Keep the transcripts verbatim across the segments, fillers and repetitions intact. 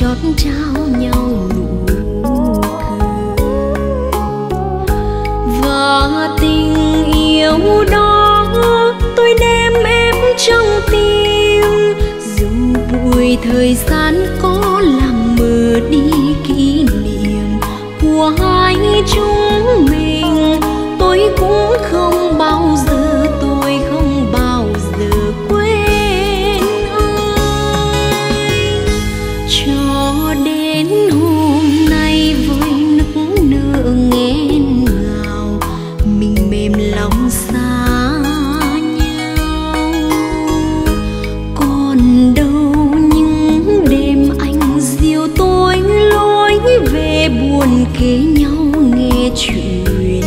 chót trao nhau nụ cười và tình yêu đó tôi đem em trong tim, dù vùi thời gian có làm mờ đi kỷ niệm của hai chúng mình. Tôi cũng không bao giờ kế nhau nghe chuyện đời.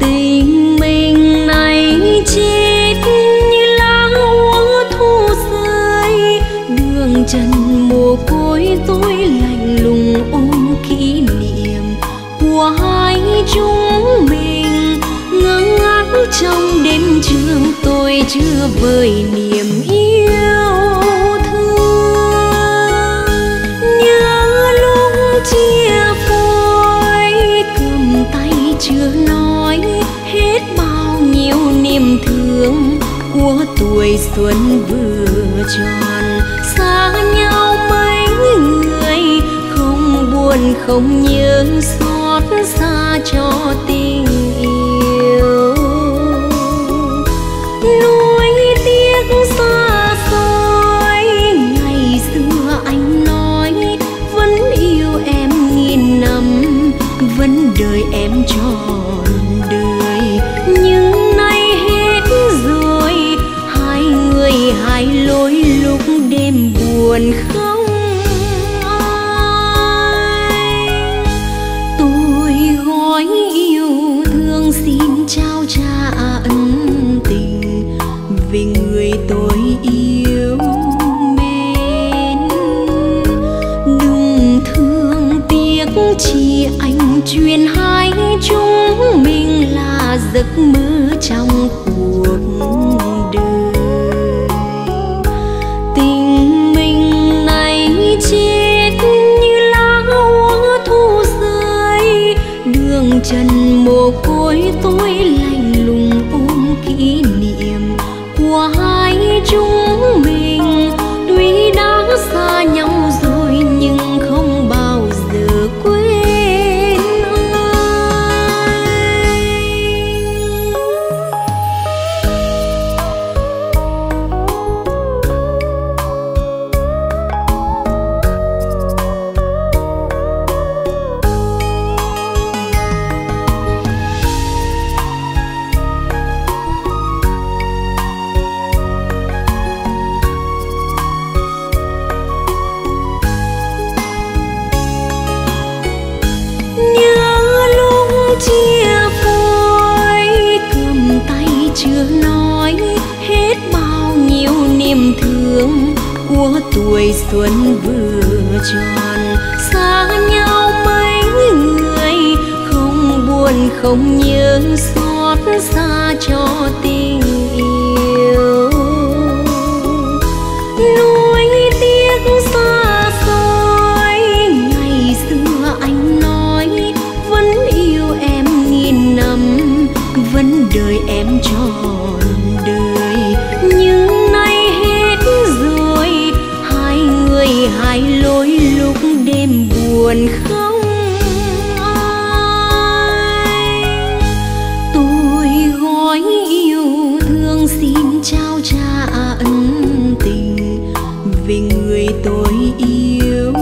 Tình mình này chết như lá úa thu rơi, đường trần mồ côi tôi lạnh lùng ôm kỷ niệm của hai chúng mình. Ngơ ngác trong đêm trường tôi chưa vơi niềm yêu, chia phôi cầm tay chưa nói hết bao nhiêu niềm thương của tuổi xuân vừa tròn. Xa nhau mấy người không buồn không nhớ, xót xa cho tình yêu nuối tiếc xa xôi. Ngày xưa anh nói vẫn yêu em năm vẫn đời em trọn đời, nhưng nay hết rồi hai người hai lối lúc đêm buồn không ai. Tôi gói yêu thương xin trao trả ân tình vì người tôi yêu chỉ anh truyền hai chúng mình là giấc mơ trong cuộc đời. Tình mình này chết như lá úa thu rơi, đường trần mồ côi tôi lạnh lùng ôm kỷ niệm của hai chúng mình. Tuy đã xa nhau rồi nhưng không bao giờ quên. Chưa nói hết bao nhiêu niềm thương của tuổi xuân vừa tròn. Xa nhau mấy người không buồn không nhớ, xót xa cho tình yêu nuối tiếc xa xôi. Ngày xưa anh nói vẫn yêu em nghìn năm vẫn đời em trọn đời, nhưng nay hết rồi hai người hai lối lúc đêm buồn không ai. Tôi gói yêu thương xin trao trả ân tình vì người tôi yêu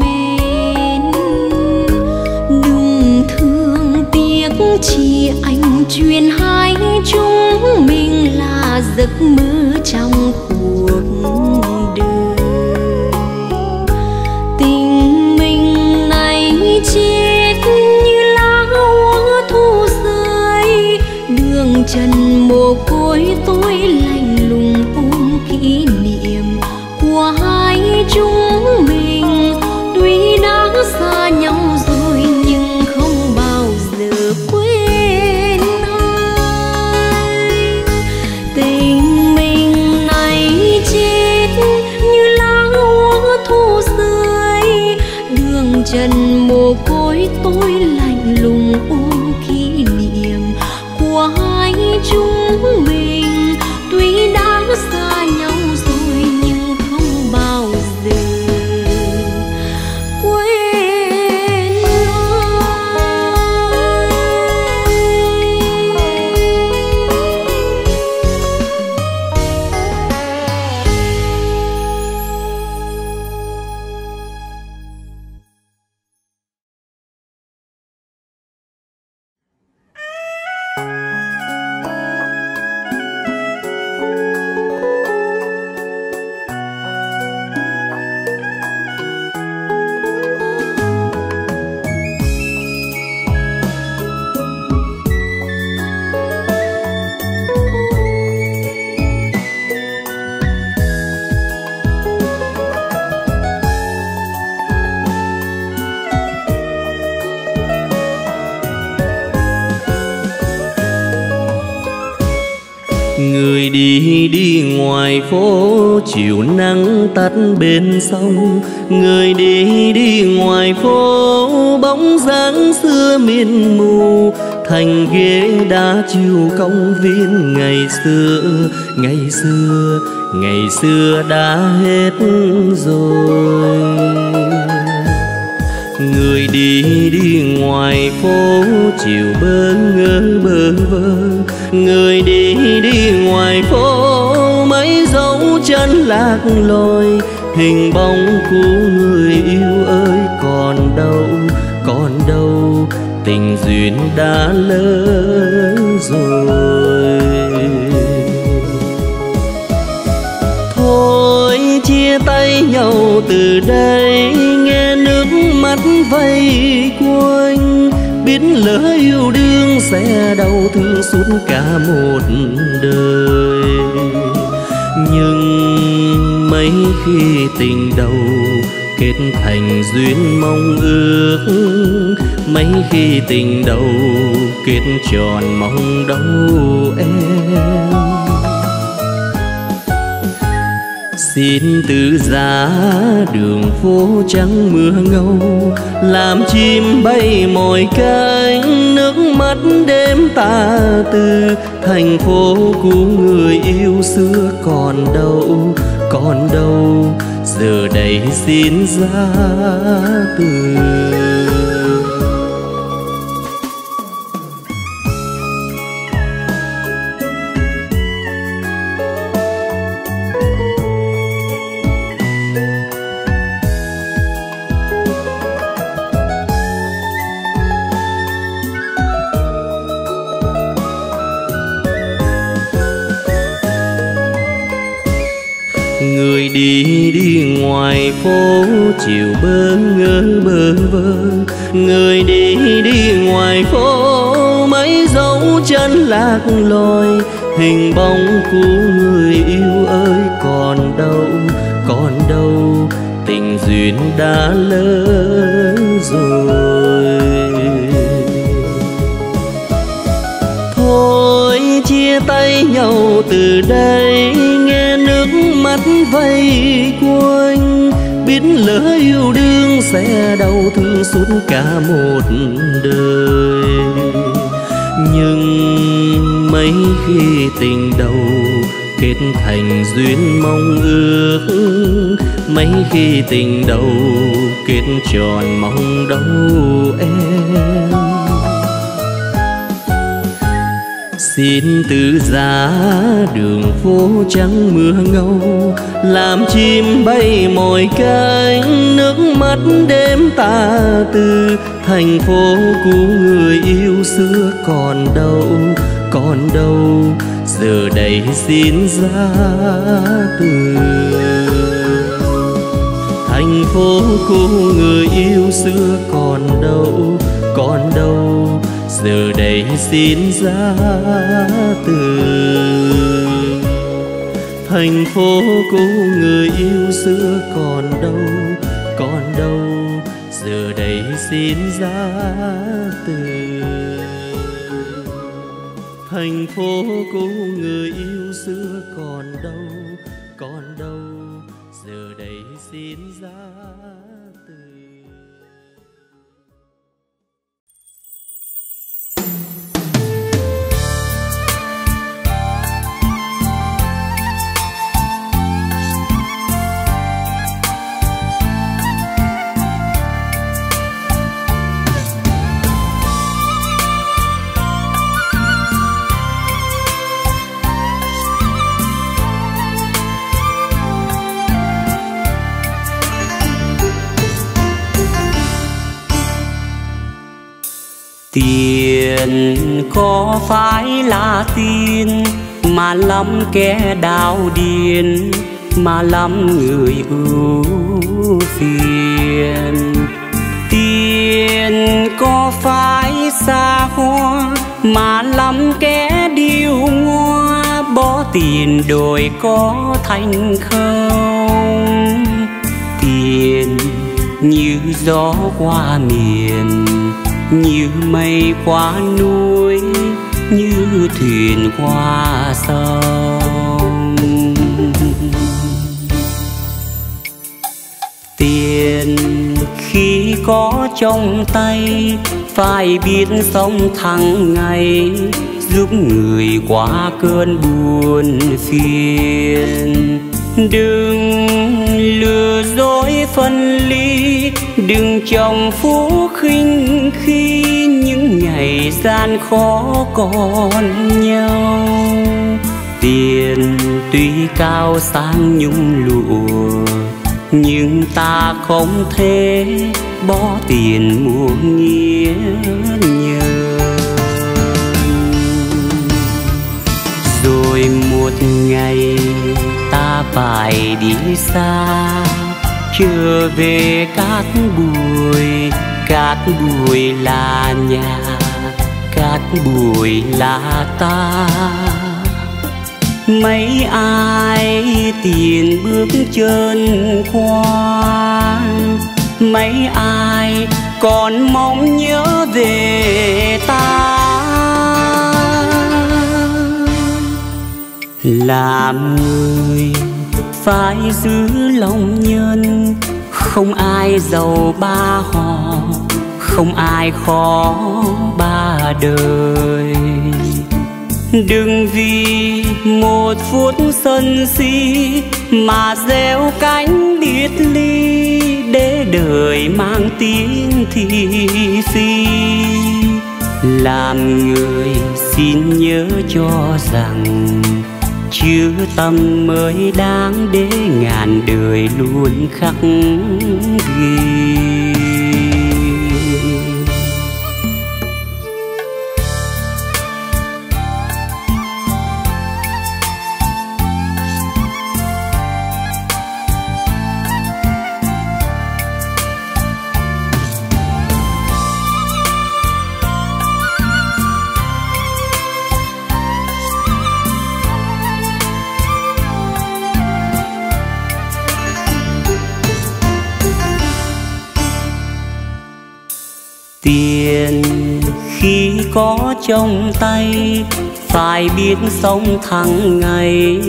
mến, đừng thương tiếc chi anh truyền hai chúng mình là giấc mơ trong cuộc đời. Tình mình này chết như lá úa thu rơi, đường trần mồ côi tôi lạnh lùng ôm kỷ niệm của hai chúng mình. Tuy đã xa nhau rồi nhưng không bao giờ quên. Tình mình này chết đi đi ngoài phố chiều nắng tắt bên sông, người đi đi ngoài phố bóng dáng xưa miên mù, thành ghế đá chiều công viên ngày xưa ngày xưa ngày xưa đã hết rồi. Người đi đi ngoài phố chiều bơ ngơ bơ vơ, người đi đi ngoài phố mấy dấu chân lạc lối, hình bóng cũ người yêu ơi còn đâu còn đâu, tình duyên đã lỡ rồi. Thôi chia tay nhau từ đây, nghe nước mắt vây quanh, biết lỡ yêu đương sẽ đau thương suốt cả một đời. Nhưng mấy khi tình đầu kết thành duyên mong ước, mấy khi tình đầu kết tròn mong đau em. Xin từ giá đường phố trắng mưa ngâu, làm chim bay mỏi cánh, nước mắt đêm tà tư, thành phố cũ người yêu xưa còn đâu còn đâu, giờ đây xin ra từ. Người đi đi ngoài phố chiều bơ ngơ bơ vơ, người đi đi ngoài phố mấy dấu chân lạc lối, hình bóng cũ người yêu ơi còn đâu còn đâu, tình duyên đã lỡ rồi. Thôi chia tay nhau từ đây, nghe nước mắt vây quanh, biết lỡ yêu đương sẽ đau thương suốt cả một đời. Nhưng mấy khi tình đầu kết thành duyên mong ước, mấy khi tình đầu kết tròn mong đau em. Xin từ giá đường phố trắng mưa ngâu, làm chim bay mỏi cánh, nước mắt đêm tà tư, thành phố cũ người yêu xưa còn đâu còn đâu, giờ đây xin ra từ. Thành phố cũ người yêu xưa còn đâu còn đâu, giờ đây xin ra từ. Thành phố cũ người yêu xưa còn đâu còn đâu, giờ đây xin ra từ. Thành phố cũ người yêu xưa còn đâu còn đâu, giờ đây xin ra từ. Tiền có phải là tiền mà lắm kẻ đào điên, mà lắm người ưu phiền. Tiền có phải xa hoa mà lắm kẻ điêu ngoa, bỏ tiền đổi có thành không. Tiền như gió qua miền, như mây qua núi, như thuyền qua sông. tiền khi có trong tay, phải biết sống thẳng ngày, giúp người qua cơn buồn phiền. Đừng lừa dối phân ly, đừng trồng phú khinh khi những ngày gian khó còn nhau. Tiền tuy cao sang nhung lụa, nhưng ta không thể bỏ tiền mua nghĩa nhờ. Rồi một ngày ta phải đi xa, trở về cát bụi. Cát bụi là nhà, cát bụi là ta. Mấy ai tiền bước chân qua, mấy ai còn mong nhớ về ta. Làm người phải giữ lòng nhân, không ai giàu ba họ, không ai khó ba đời. Đừng vì một phút sân si mà gieo cánh biệt ly, để đời mang tiếng thị phi. Làm người xin nhớ cho rằng, chữ tâm mới đáng để ngàn đời luôn khắc ghi. Tiền khi có trong tay, phải biết sống thẳng ngày,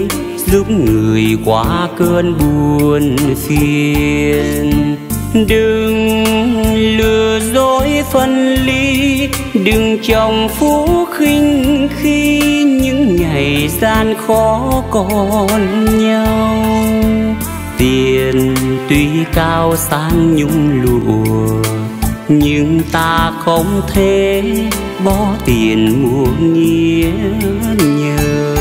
giúp người qua cơn buồn phiền. Đừng lừa dối phân ly, đừng trồng phú khinh khi những ngày gian khó còn nhau. Tiền tuy cao sang nhung lụa, nhưng ta không thể bỏ tiền mua nghĩa nhờ.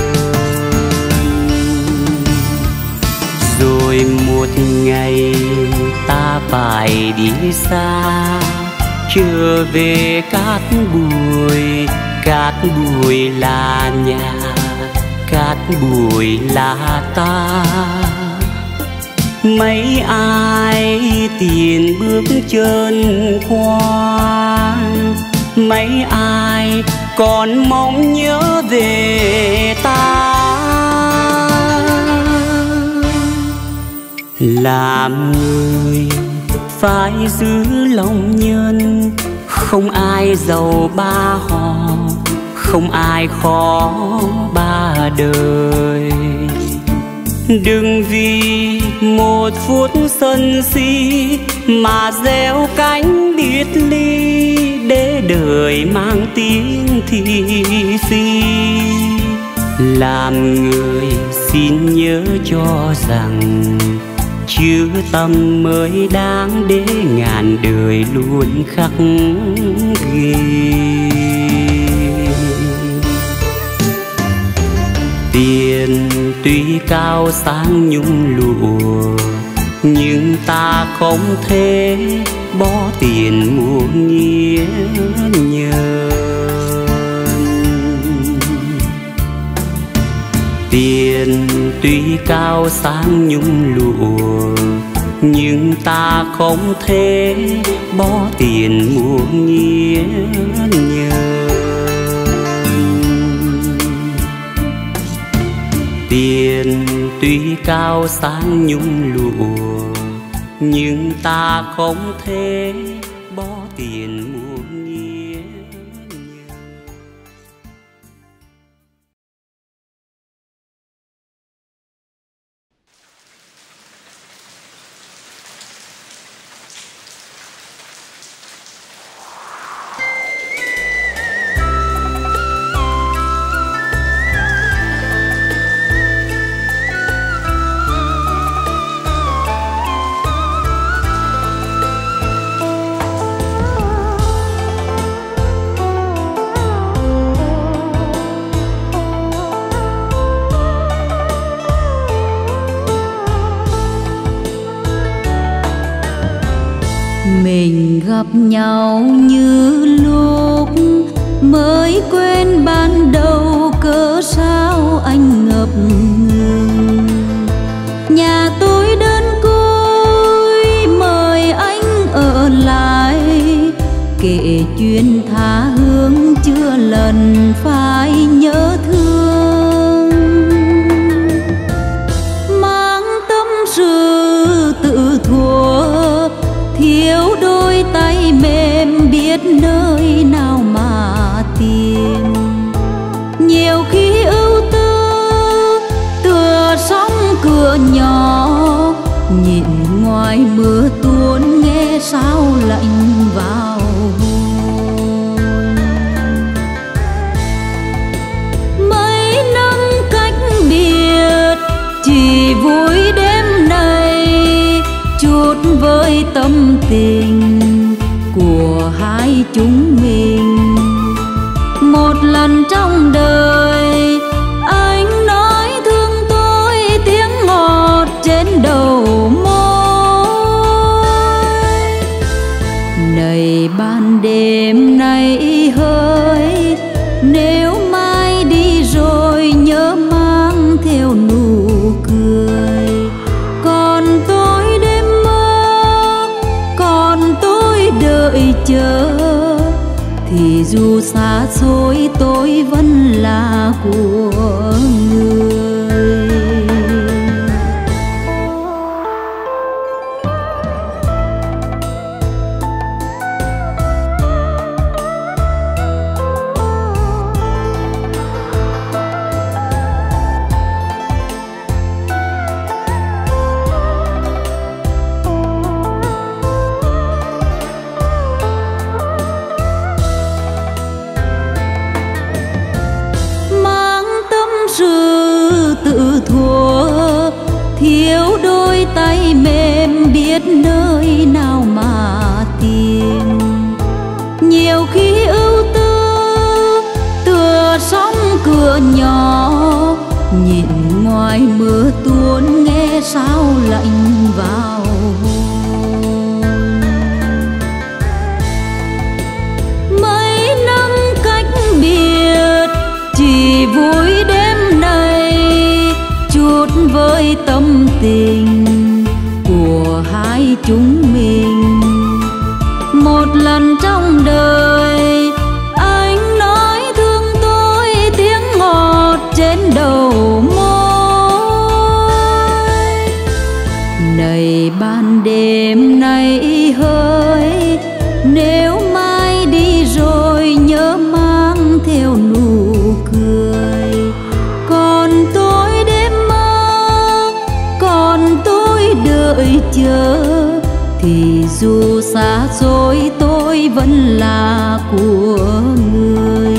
Rồi một ngày ta phải đi xa, trở về cát bụi. Cát bụi là nhà, cát bụi là ta. Mấy ai tiền bước chân qua, mấy ai còn mong nhớ về ta. Làm người phải giữ lòng nhân, không ai giàu ba họ, không ai khó ba đời. Đừng vì một phút sân si mà gieo cánh biệt ly, để đời mang tiếng thị phi. Làm người xin nhớ cho rằng, chữ tâm mới đáng để ngàn đời luôn khắc ghi. Tiền tuy cao sang nhung lụa, nhưng ta không thể bỏ tiền mua nghĩa nhờ. Tiền tuy cao sang nhung lụa, nhưng ta không thể bỏ tiền mua nghĩa nhờ. Tiền tuy cao sang nhung lụa, nhưng ta không thể bỏ tiền mua. Mình gặp nhau như lúc mới quên ban đầu, cớ sao anh ngập ngừng. Nhà tôi đơn côi mời anh ở lại, kể chuyện tha hương chưa lần phải nhớ thương. Mang tâm sự tự thua, thiếu đôi tay mềm biết nơi nào mà tìm. Nhiều khi ưu tư tựa sóng cửa nhỏ, nhìn ngoài mưa tuôn nghe sao lạnh vào hồn. Mấy năm cách biệt chỉ vui đêm nay, chút với tâm tình của hai chúng mình. Một lần trong đời anh nói thương tôi, tiếng ngọt trên đầu môi. Này ban đêm này hỡi, nếu mai đi rồi nhớ mang theo nụ cười. Còn tôi đêm mơ, còn tôi đợi chờ, thì dù xa xôi tôi vẫn là của người. Thiếu đôi tay mềm biết nơi nào mà tìm. Nhiều khi ưu tư tựa sóng cửa nhỏ, nhìn ngoài mưa tuôn nghe sao lạnh vào hồn. Mấy năm cách biệt chỉ vui đêm nay, chút với tâm tình của hai chúng mình. Một lần trong đời anh nói thương tôi, tiếng ngọt trên đầu môi. Này ban đêm này hỡi, nếu mai đi rồi nhớ mang theo nụ cười. Còn tôi đợi chờ, thì dù xa xôi tôi vẫn là của người.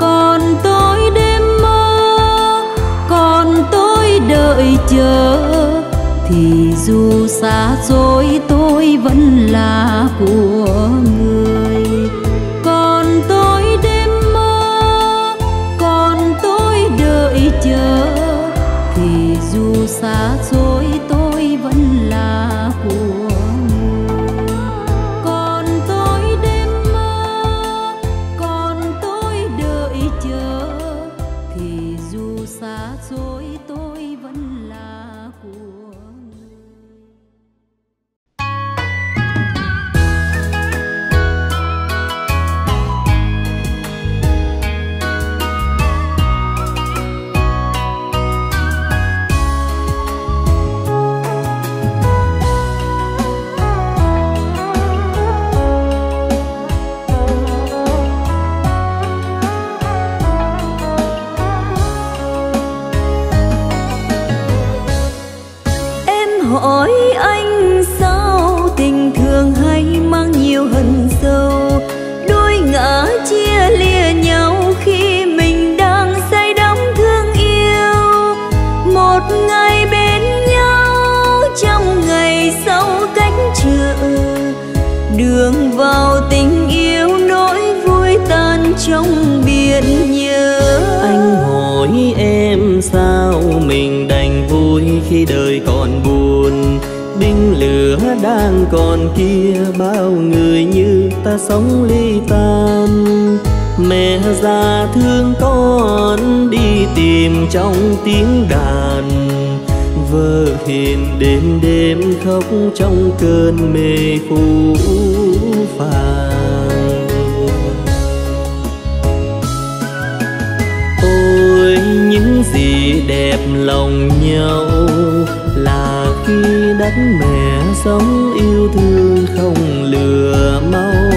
Còn tôi đêm mơ, còn tôi đợi chờ, thì dù xa xôi tôi vẫn là của người. Còn tôi đêm mơ, còn tôi đợi chờ, thì dù xa xôi tôi vẫn là của người. Còn tôi đêm mơ, còn tôi đợi chờ, thì dù xa xôi tôi vẫn là của người. Đường vào tình yêu nỗi vui tan trong biển nhớ. Anh hỏi em sao mình đành vui khi đời còn buồn, binh lửa đang còn kia, bao người như ta sống ly tan. Mẹ già thương con đi tìm trong tiếng đàn, vơ hiền đêm đêm khóc trong cơn mê phù phàng. Ôi những gì đẹp lòng nhau là khi đất mẹ sống yêu thương không lừa mau.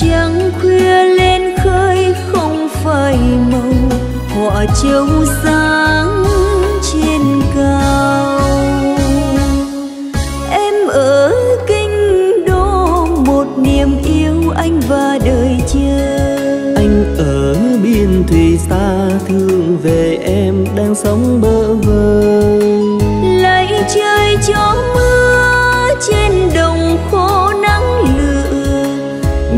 Trăng khuya lên khơi không phải màu, họ chiếu sáng trên cao. Em ở Kinh Đô một niềm yêu anh và đời chờ. Anh ở biên thùy xa thương về em đang sống bơ vơ. Lạy trời cho mưa trên đồng khô nắng lửa,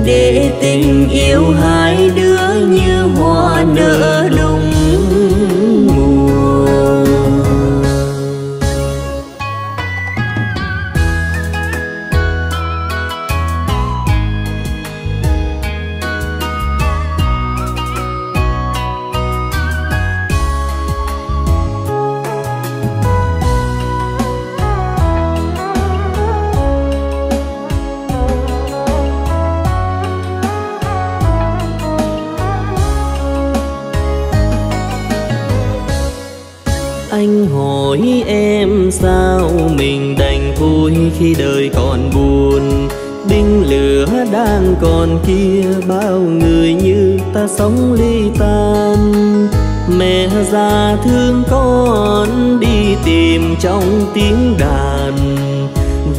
để tình yêu hai đứa như hoa nở lung. Anh hỏi em sao mình đành vui khi đời còn buồn. Binh lửa đang còn kia, bao người như ta sống ly tan. Mẹ già thương con đi tìm trong tiếng đàn,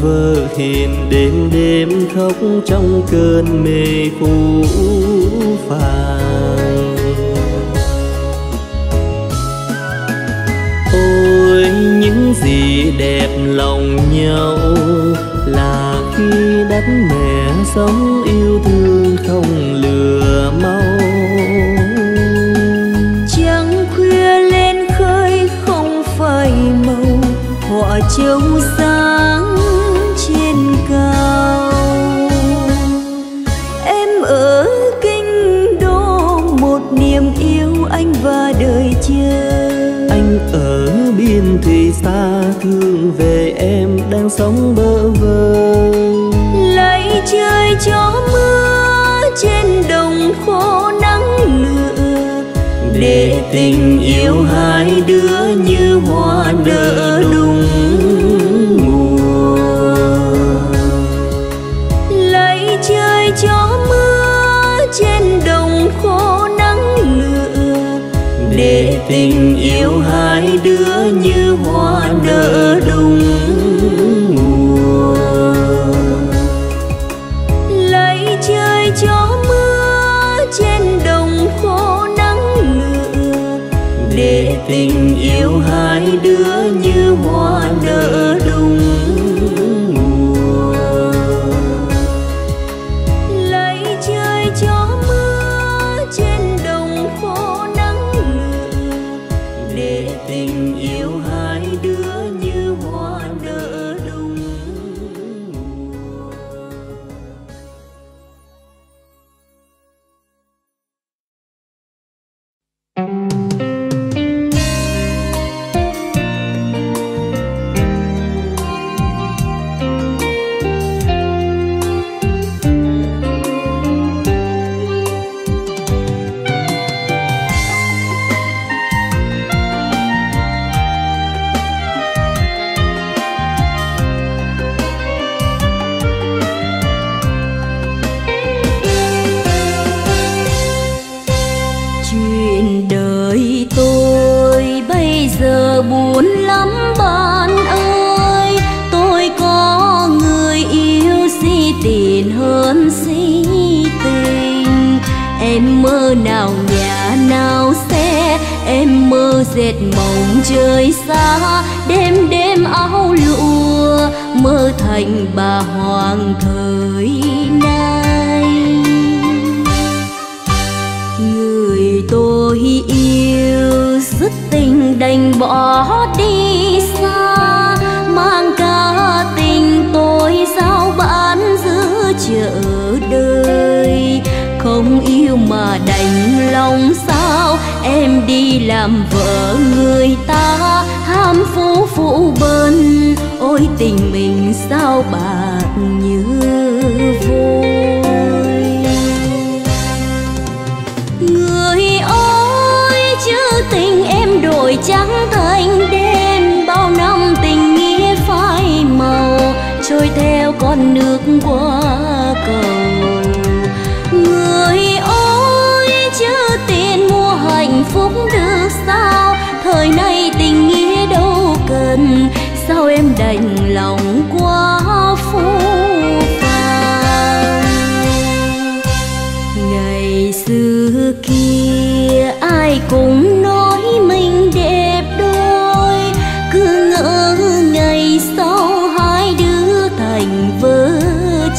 vơ hiền đêm đêm khóc trong cơn mê phù phàng. Ôi những gì đẹp lòng nhau là khi đất mẹ sống yêu thương không lừa mau. Trăng khuya lên khơi không phải màu, họ chiếu sáng trên cao. Em ở Kinh Đô một niềm yêu anh và đời chờ. Anh ở biên thùy xa thương về em đang sống bơ vơ. Lạy trời cho mưa trên đồng khô nắng lửa, để tình yêu hai đứa như hoa nở đúng mùa. Lạy trời cho mưa trên đồng khô nắng lửa, để tình yêu hai đứa như hoa nở đúng mùa. Lạy trời cho mưa trên đồng khô nắng lửa, để tình yêu hai đứa như hoa nở đúng mùa. Lạy trời cho mưa trên đồng khô nắng lửa, để tình yêu hai đứa như hoa nở đúng mùa. Dệt mộng trời xa, đêm đêm áo lụa, mơ thành bà hoàng thời nay. Người tôi yêu dứt tình đành bỏ đi xa, mang cả đành lòng sao em đi làm vợ người ta ham phú phụ bơn, ôi tình mình sao bạc như vôi. Người ơi chứ tình em đổi trắng thành đen, bao năm tình nghĩa phai màu trôi theo con nước qua cầu. Người ơi chứ tiền mua hạnh phúc được sao, thời nay tình nghĩa đâu cần, sao em đành lòng quá phú phàng. Ngày xưa kia ai cũng nói mình đẹp đôi, cứ ngỡ ngày sau hai đứa thành vợ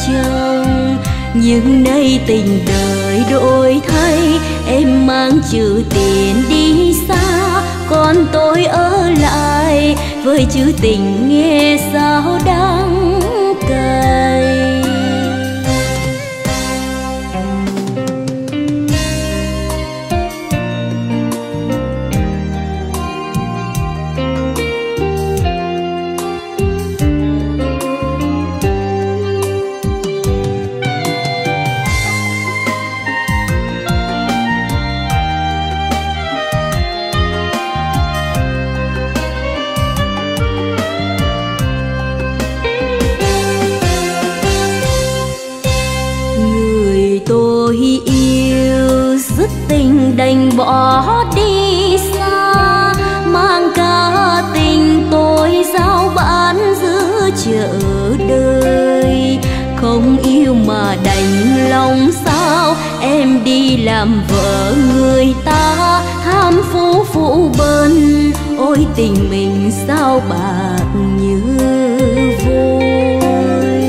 chồng. Nhưng nay tình đời đổi thay, em mang chữ tiền đi xa, còn tôi ở lại với chữ tình nghe sao đắng cay. Đành bỏ đi xa, mang cả tình tôi giao bán giữa chợ đời. Không yêu mà đành lòng sao em đi làm vợ người ta ham phú phụ bơn, ôi tình mình sao bạc như vôi.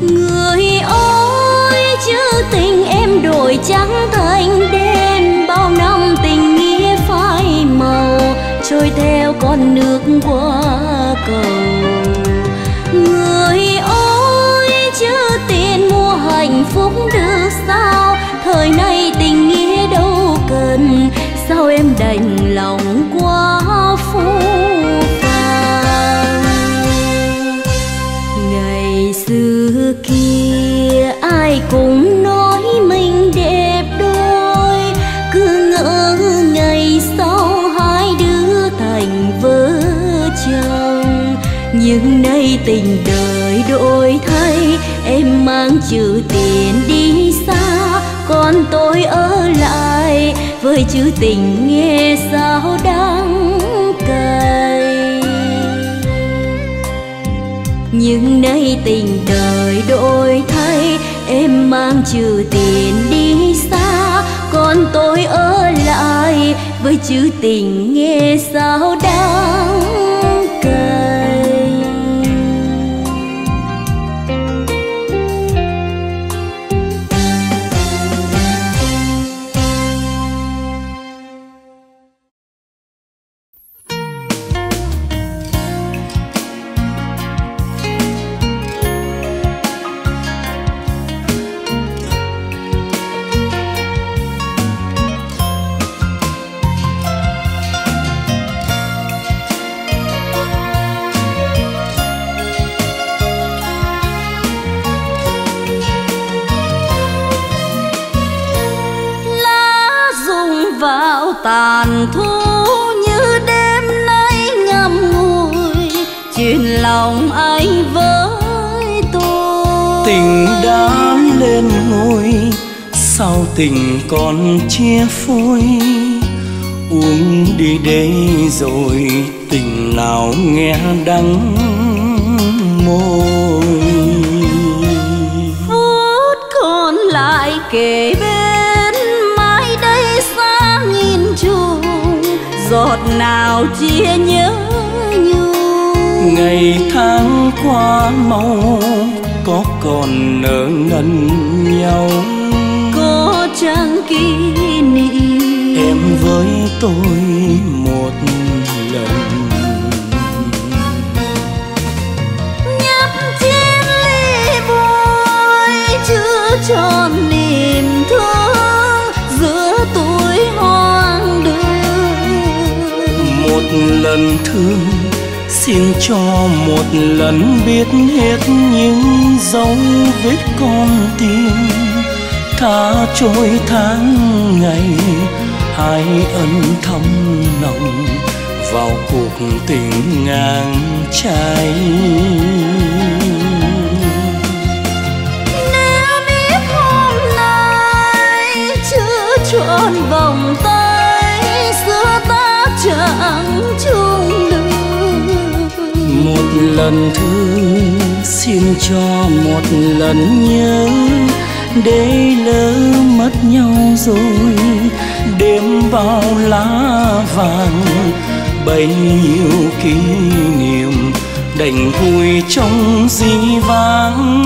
Người ơi chứ tình đổi trắng thành đen, bao năm tình nghĩa phai màu trôi theo con nước qua cầu. Người ơi chứ tiền mua hạnh phúc được sao, thời nay tình nghĩa đâu cần, sao em đành lòng quá phú phàng. Ngày xưa kia ai cũng nói mình đẹp đôi, cứ ngỡ ngày sau hai đứa thành vợ chồng. Nhưng nay tình đời đổi thay, em mang chữ tiền đi xa, còn tôi ở lại với chữ tình nghe sao đắng cay. Nhưng nay tình đời đổi thay, em mang chữ tiền đi xa, còn tôi ở lại với chữ tình nghe sao đắng cay. Tàn thu như đêm nay ngậm ngùi chuyện lòng anh với tôi. Tình đã lên ngôi sao tình còn chia phôi, uống đi đây rồi tình nào nghe đắng môi. Phút còn lại kề bên giọt nào chia nhớ nhung, ngày tháng qua mau có còn nợ ngần nhau, có chăng kỷ niệm em với tôi một lần. Nhấp chén ly vui chưa tròn niềm lần thương, xin cho một lần biết hết những dấu vết con tim. Tha trôi tháng ngày, hai ân thầm nồng vào cuộc tình ngang trái. Nếu biết hôm nay chưa trọn vòng tay, giữa ta chẳng chung đường. Một lần thương, xin cho một lần nhớ, để lỡ mất nhau rồi đêm bao lá vàng, bấy nhiêu kỷ niệm đành vui trong dĩ vãng.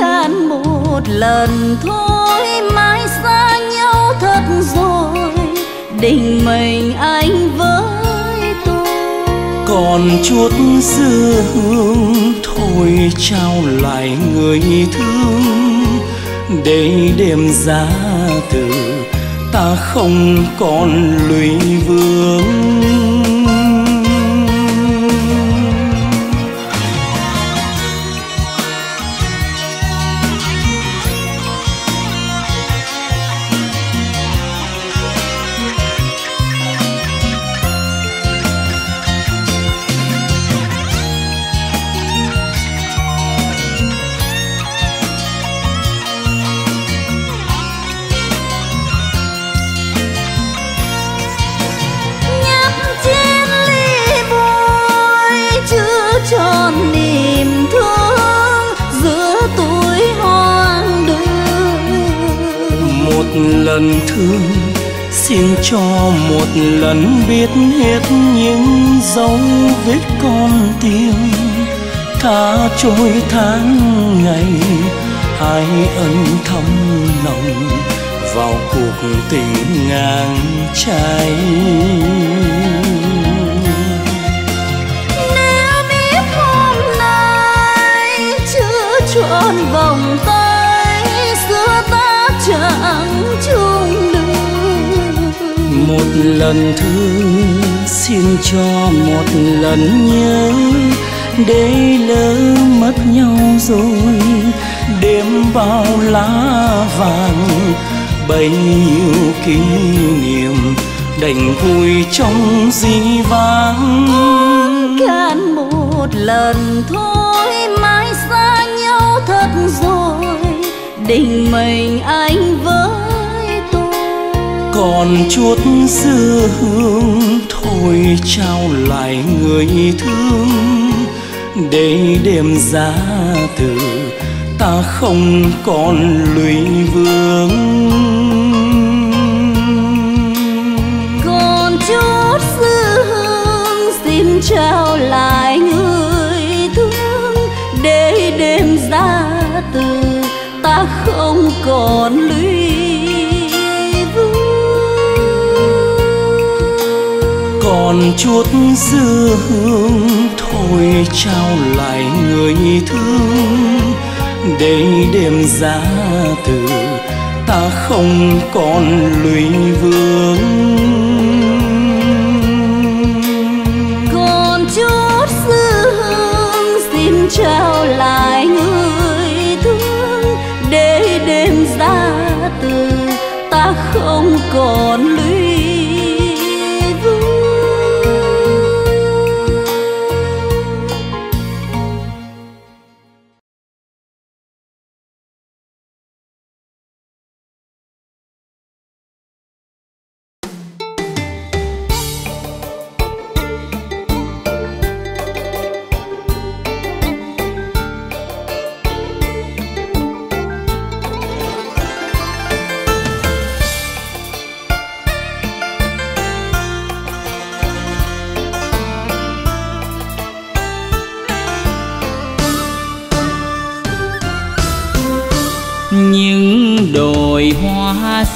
Cạn một lần thôi, mãi xa nhau thật rồi, định mình anh với tôi. Còn chút dư hương, thôi trao lại người thương, để đêm giá từ ta không còn lụy vương. Lần thương, xin cho một lần biết hết những dấu vết con tim. Tha trôi tháng ngày, hai ân thầm lòng vào cuộc tình ngang trái. Nếu biết hôm nay chưa trọn vòng tay, giữa ta chẳng chung đường. Một lần thương, xin cho một lần nhớ, để lỡ mất nhau rồi đêm bao lá vàng, bấy nhiêu kỷ niệm đành vui trong dĩ vãng. Cạn một lần thôi, mãi xa nhau thật rồi, định mình anh với tôi. Còn chút dư hương, thôi trao lại người thương, để đêm giá từ ta không còn lụy vương. Còn chút dư hương, xin trao lại người thương, để đêm giá từ ta không còn lụy vương. Còn chút dư hương, thôi trao lại người thương, để đêm giá từ ta không còn lụy vương. Còn chút dư hương, xin trao lại người thương, để đêm giá từ ta không còn lụy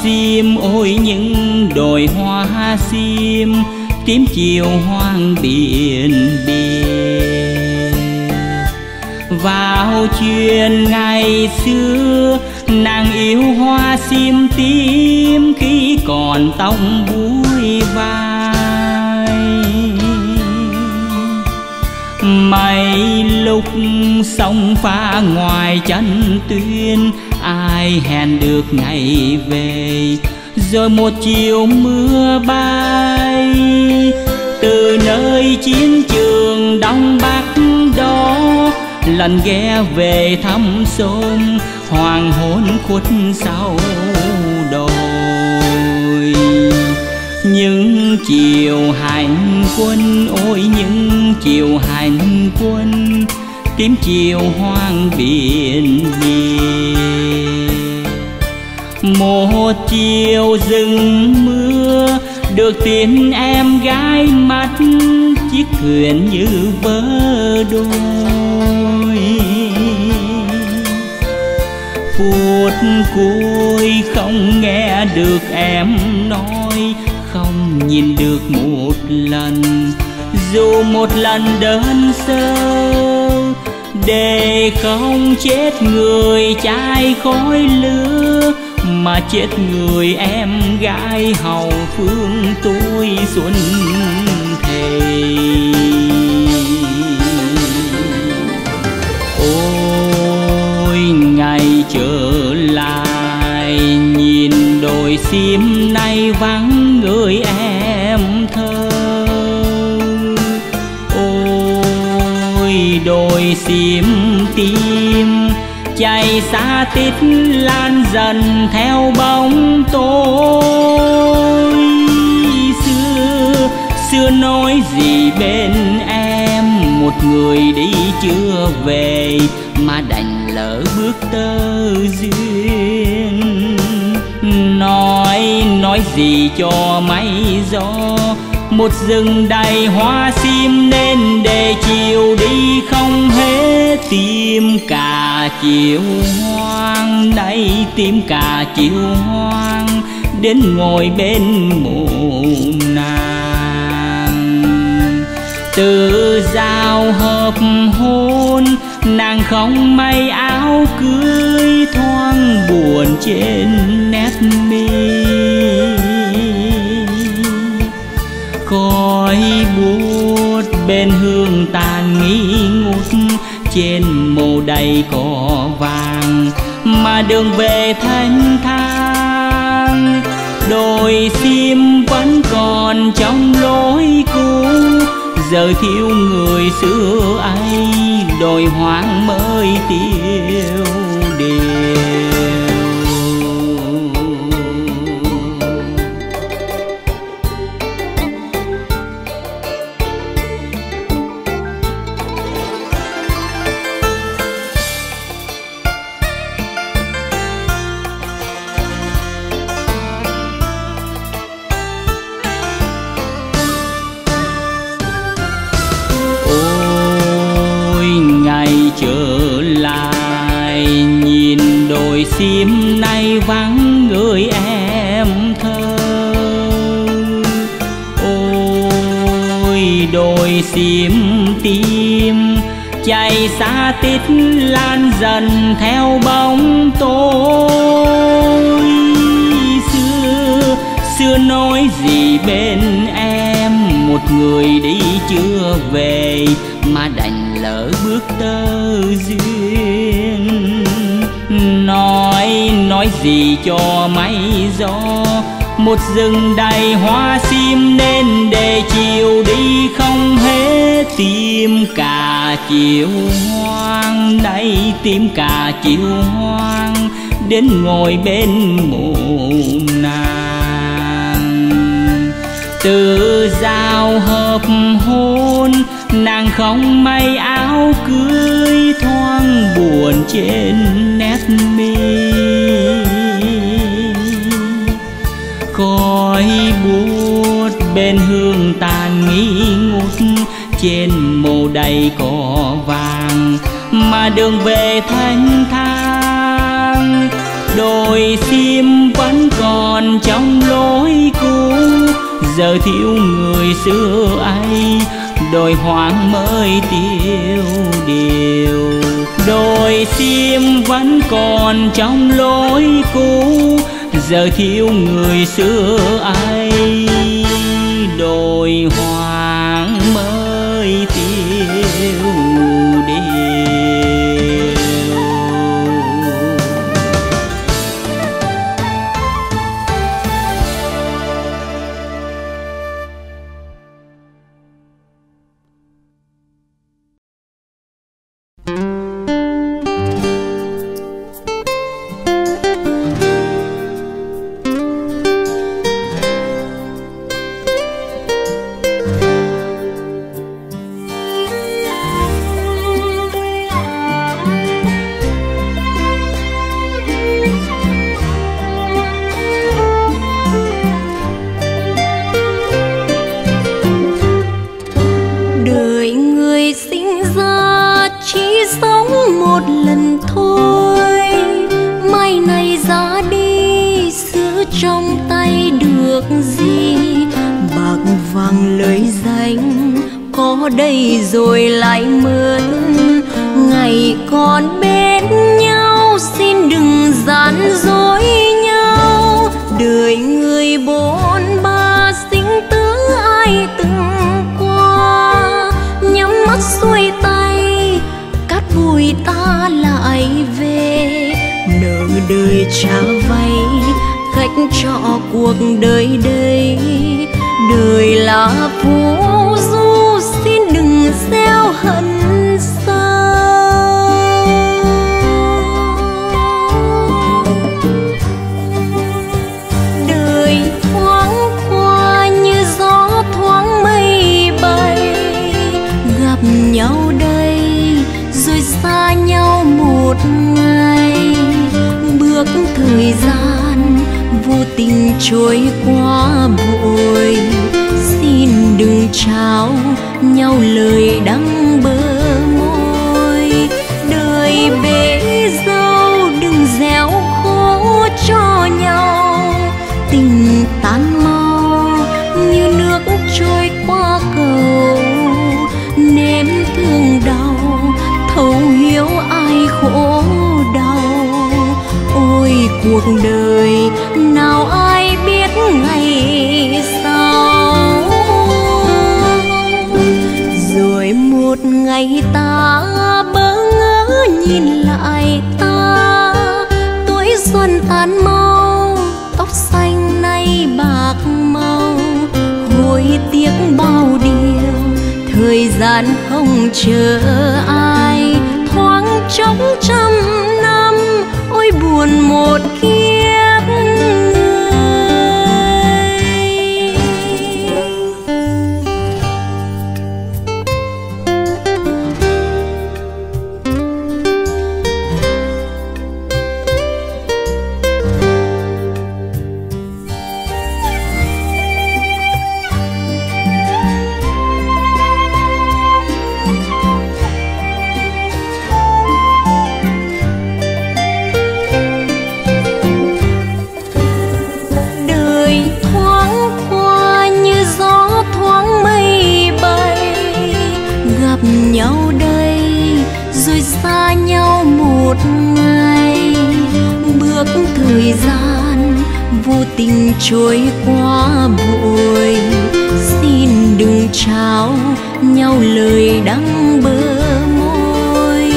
sim. Ôi những đồi hoa sim tím chiều hoang Điện Biên, vào chuyện ngày xưa nàng yêu hoa sim tím, khi còn tóc búi vai. Mấy lúc sông pha ngoài chân tuyên, ai hẹn được ngày về. Rồi một chiều mưa bay từ nơi chiến trường Đông Bắc đó, lần ghé về thăm sông hoàng hôn khuất sau đồi. Những chiều hành quân, ôi những chiều hành quân, tím chiều hoang biển miền. Một chiều rừng mưa được tìm em gái mắt, chiếc thuyền như vỡ đôi. Phút cuối không nghe được em nói, không nhìn được một lần, dù một lần đơn sơ. Để không chết người trai khói lửa, mà chết người em gái hầu phương tôi xuân thề. Ôi ngày trở lại nhìn đồi sim nay vắng người em thơ. Ôi đồi sim tim chạy xa tít lan dần theo bóng tôi. Xưa, xưa nói gì bên em, một người đi chưa về, mà đành lỡ bước tơ duyên. Nói, nói gì cho mấy gió, một rừng đầy hoa sim nên để chiều đi không hết. Tìm cả chiều hoang đây, tìm cả chiều hoang đến ngồi bên mộ nàng. Từ giao hợp hôn nàng không may áo cưới, thoáng buồn trên nét mi. Khói buốt bên hương tàn nghi ngút, trên mồ đầy cỏ vàng mà đường về thanh thang. Đồi sim vẫn còn trong lối cũ, giờ thiếu người xưa ấy, đồi hoang mới tiêu điều. Sim nay vắng người em thơ. Ôi đồi sim tim chạy xa tít lan dần theo bóng tôi. Xưa, xưa nói gì bên em, một người đi chưa về, mà đành lỡ bước tơ duyên. Nói, nói gì cho mấy gió, một rừng đầy hoa sim nên để chiều đi không hết. Tìm cả chiều hoang đây, tìm cả chiều hoang đến ngồi bên mộ nàng. Từ giao hợp hôn nàng không may áo cưới, thoáng buồn trên nét mi. Khói buốt bên hương tàn nghi ngút, trên mồ đầy cỏ vàng mà đường về thanh thang. Đồi sim vẫn còn trong lối cũ, giờ thiếu người xưa ấy, đồi hoang mới tiêu điều. Đồi sim vẫn còn trong lối cũ, giờ thiếu người xưa ấy, đồi hoang mới tiêu. Đời người sinh ra chỉ sống một lần thôi, mai này ra đi giữ trong tay được gì? Bạc vàng lời danh có đây rồi lại mượn, ngày còn bên nhau xin đừng gian dối nhau. Đời người bốn ba sinh tử ai từng qua, nhắm mắt xuôi tay cát bụi ta lại về. Nợ đời trả vay khách trọ cuộc đời đây, đời là phú du xin đừng gieo hận xa. Đời thoáng qua như gió thoáng mây bay, gặp nhau đây rồi xa nhau một ngày. Bước thời gian vô tình trôi qua bụi, xin đừng trao nhau lời đắng bơ môi. Đời bể dâu đừng gieo khổ cho nhau, tình tan mau như nước trôi qua cầu. Nếm thương đau thấu hiểu ai khổ đau, ôi cuộc đời nào ai biết ngày sau. Rồi một ngày ta bỡ ngỡ nhìn lại ta, tuổi xuân tan mau tóc xanh nay bạc màu. Hối tiếc bao điều thời gian không chờ ai, thoáng chốc trăm năm ôi buồn một kiếp người. Nhau đây rồi xa nhau một ngày, bước thời gian vô tình trôi qua bụi, xin đừng trao nhau lời đắng bơ môi.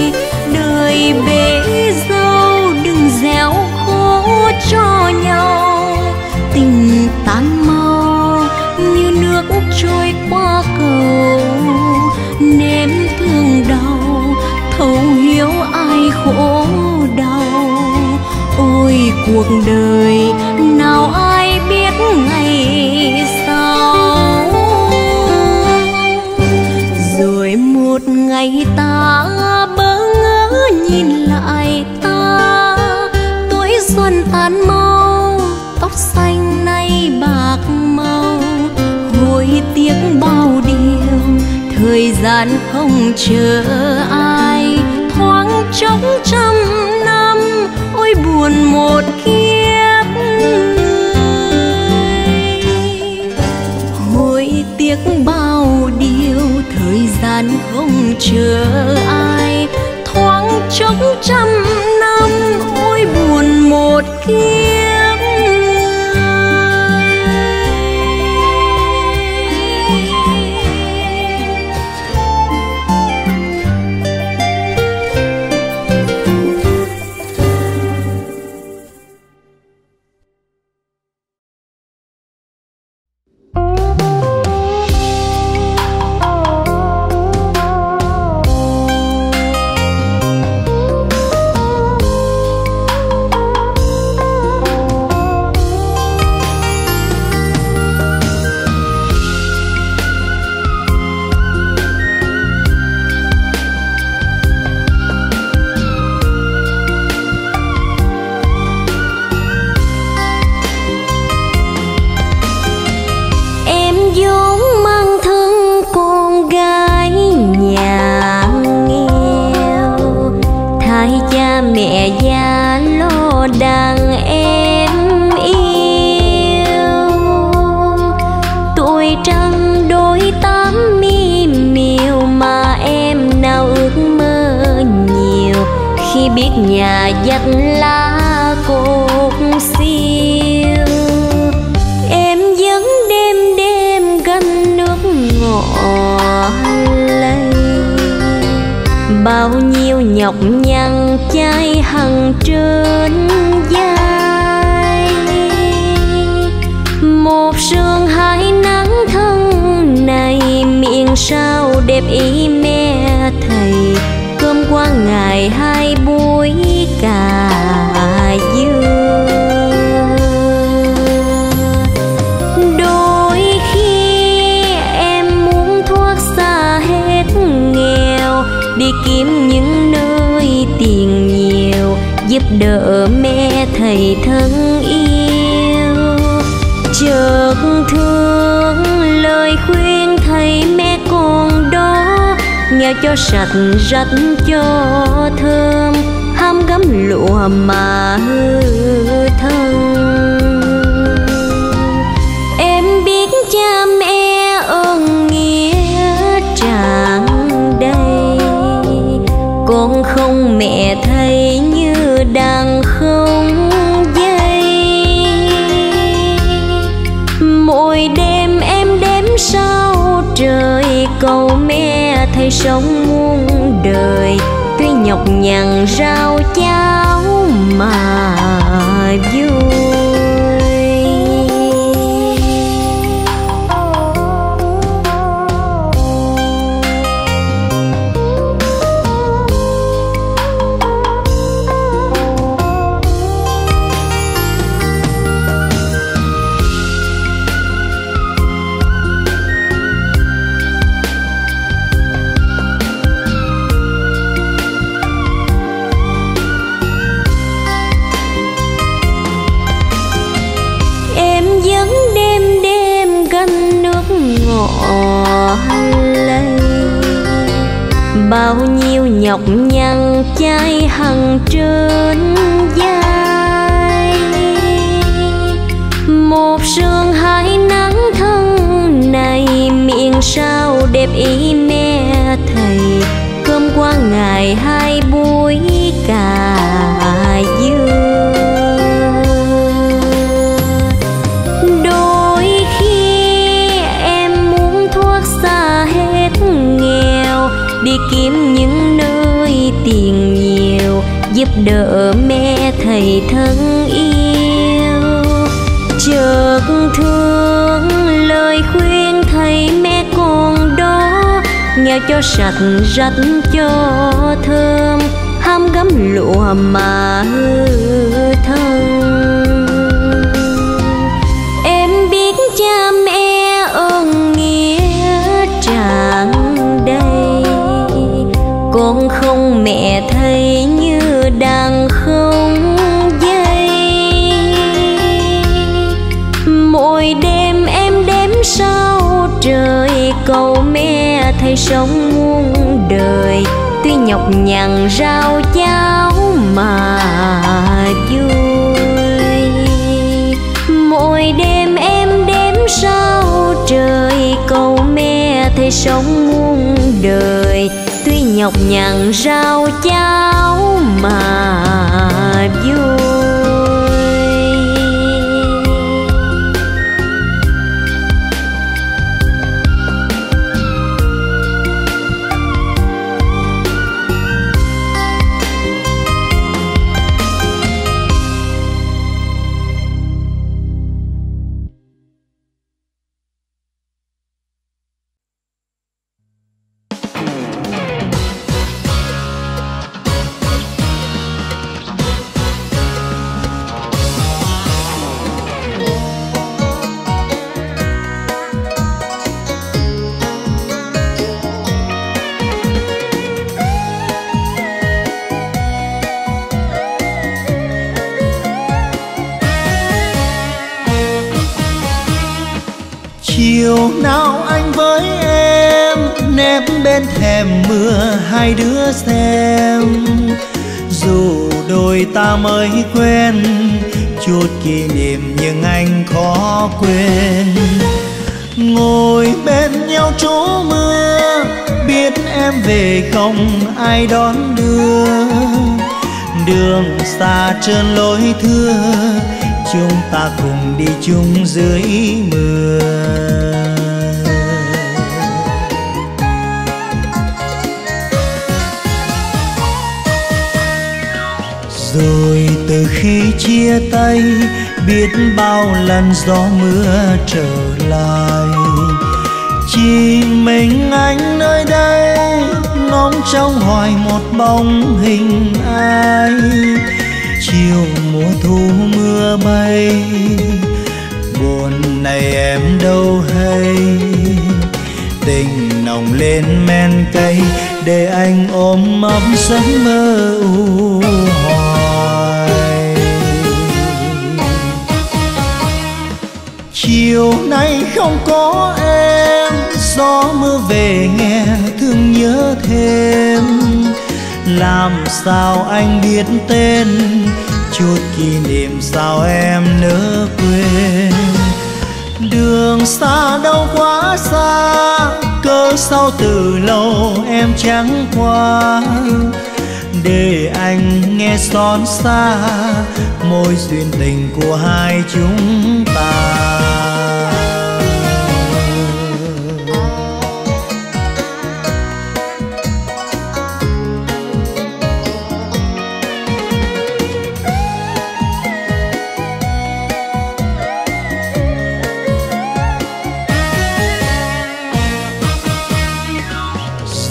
Đời bể dâu đừng gieo khổ cho nhau, tình tan mau như nước trôi qua cầu. Nếm thương đau thấu hiểu ai khổ đau, ôi cuộc đời nào ai biết ngày sau. Rồi một ngày ta bỡ ngỡ nhìn lại ta, tuổi xuân tan mau tóc xanh nay bạc màu. Hối tiếc bao điều thời gian không chờ ai, thoáng chốc trăm năm ôi buồn một kiếp người. Hối tiếc bao điều thời gian không chờ ai, thoáng chốc trăm năm ôi buồn một kiếp. biết nhà dắt lá cột xiêu, em vẫn đêm đêm gánh nước ngọt lây. Bao nhiêu nhọc nhằn chai hằng trên vai, một sương hai nắng thân này miệng sao đẹp ý mẹ thầy. Cơm qua ngày hai buổi cà dưa, đôi khi em muốn thoát xa hết nghèo, đi kiếm những nơi tiền nhiều giúp đỡ mẹ thầy thân yêu. Chợt thương lời khuyên thầy mẹ con đó, nghèo cho sạch rách cho thơm, ham gấm lụa mà hư thân. Em biết cha mẹ ơn nghĩa tràn đầy, con không mẹ thấy như đàn không dây. Mỗi đêm em đếm sao trời cầu mẹ thầy sống muôn đời, tuy nhọc nhằn rau cháo mà vui. Bao nhiêu nhọc nhằn chai hằng trên vai, một sương hai nắng thân này miệng sao đẹp ý mẹ thầy. Cơm qua ngày hai buổi cà dưa, đôi khi em muốn thoát xa hết nghèo, đi kiếm những nơi tiền nhiều giúp đỡ mẹ thầy thân yêu. Chợt thương lời khuyên thầy mẹ con đó, nghèo cho sạch rách cho thơm, ham gấm lụa mà hư thân. Em biết cha mẹ ơn nghĩa tràn đầy, con không mẹ thấy như đàn không dây. Mỗi đêm em đếm sao trời cầu mẹ thầy sống muôn đời, tuy nhọc nhằn rau cháo mà vui. Mỗi đêm em đếm sao trời cầu mẹ thầy sống muôn đời, tuy nhọc nhằn rau cháo mà vui. Chiều nào anh với em nép bên thềm mưa, hai đứa xem dù đôi ta mới quen chút kỷ niệm nhưng anh khó quên. Ngồi bên nhau trú mưa, biết em về không ai đón đưa, đường xa trơn lối thưa, chúng ta cùng đi chung dưới mưa. Rồi từ khi chia tay, biết bao lần gió mưa trở lại, chỉ mình anh nơi đây ngóng trông hoài một bóng hình ai. Chiều mùa thu mưa bay, buồn này em đâu hay, tình nồng lên men cay để anh ôm ấp giấc mơ u hoài. Chiều nay không có em, gió mưa về nghe thương nhớ thêm, làm sao anh biết tên chút kỷ niệm sao em nỡ quên. Đường xa đâu quá xa, cớ sao từ lâu em chẳng qua, để anh nghe xót xa mối duyên tình của hai chúng ta.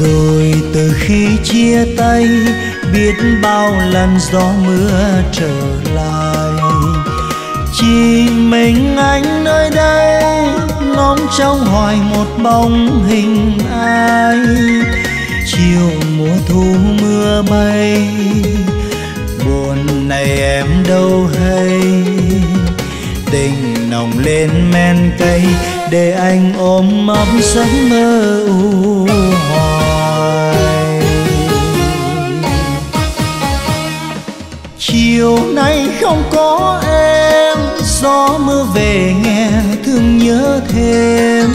Rồi từ khi chia tay, biết bao lần gió mưa trở lại, chỉ mình anh nơi đây ngóng trông hoài một bóng hình ai. Chiều mùa thu mưa bay, buồn này em đâu hay, tình nồng lên men cay để anh ôm ấp giấc mơ u hoài. Chiều nay không có em, gió mưa về nghe thương nhớ thêm,